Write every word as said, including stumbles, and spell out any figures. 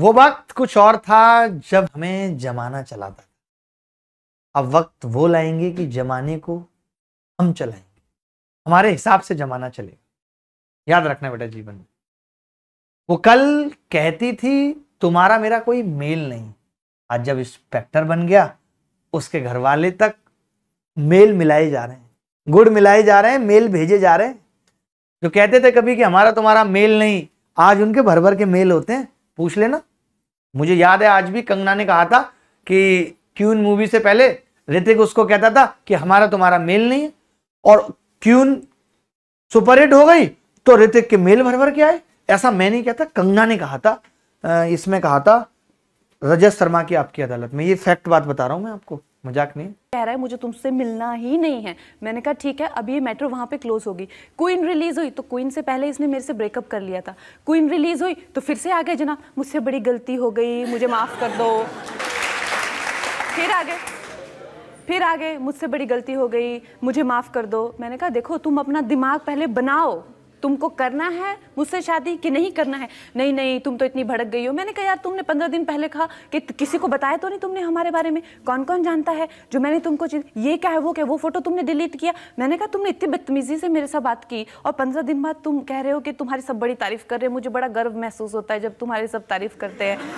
वो वक्त कुछ और था जब हमें जमाना चलाता था। अब वक्त वो लाएंगे कि जमाने को हम चलाएंगे, हमारे हिसाब से जमाना चलेगा। याद रखना बेटा जीवन में। वो कल कहती थी तुम्हारा मेरा कोई मेल नहीं, आज जब इंस्पेक्टर बन गया उसके घर वाले तक मेल मिलाए जा रहे हैं, गुड़ मिलाए जा रहे हैं, मेल भेजे जा रहे हैं। जो कहते थे कभी कि हमारा तुम्हारा मेल नहीं, आज उनके भर भर के मेल होते हैं। पूछ लेना, मुझे याद है आज भी कंगना ने कहा था कि क्वीन मूवी से पहले ऋतिक उसको कहता था कि हमारा तुम्हारा मेल नहीं है, और क्वीन सुपरहिट हो गई तो ऋतिक के मेल भर भर के आए। ऐसा मैं नहीं कहता, कंगना ने कहा था, इसमें कहा था रजत शर्मा की आपकी अदालत में। ये फैक्ट बात बता रहा हूँ मैं आपको, मजाक नहीं। कह रहा है मुझे तुमसे मिलना ही नहीं है। मैंने कहा ठीक है, अब ये मैटर वहाँ पे क्लोज होगी। क्वीन रिलीज हुई तो क्वीन से पहले इसने मेरे से ब्रेकअप कर लिया था, क्वीन रिलीज हुई तो फिर से आ गए जना मुझसे बड़ी गलती हो गई, मुझे माफ़ कर दो। फिर आ गए फिर आ गए मुझसे बड़ी गलती हो गई, मुझे माफ़ कर दो। मैंने कहा देखो तुम अपना दिमाग पहले बनाओ, तुमको करना है मुझसे शादी कि नहीं करना है। नहीं नहीं तुम तो इतनी भड़क गई हो। मैंने कहा यार तुमने पंद्रह दिन पहले कहा कि किसी को बताया तो नहीं तुमने हमारे बारे में, कौन कौन जानता है जो मैंने तुमको ये क्या है वो क्या, वो फोटो तुमने डिलीट किया। मैंने कहा तुमने इतनी बदतमीजी से मेरे साथ बात की और पंद्रह दिन बाद तुम कह रहे हो कि तुम्हारी सब बड़ी तारीफ कर रहे हैं, मुझे बड़ा गर्व महसूस होता है जब तुम्हारी सब तारीफ करते हैं।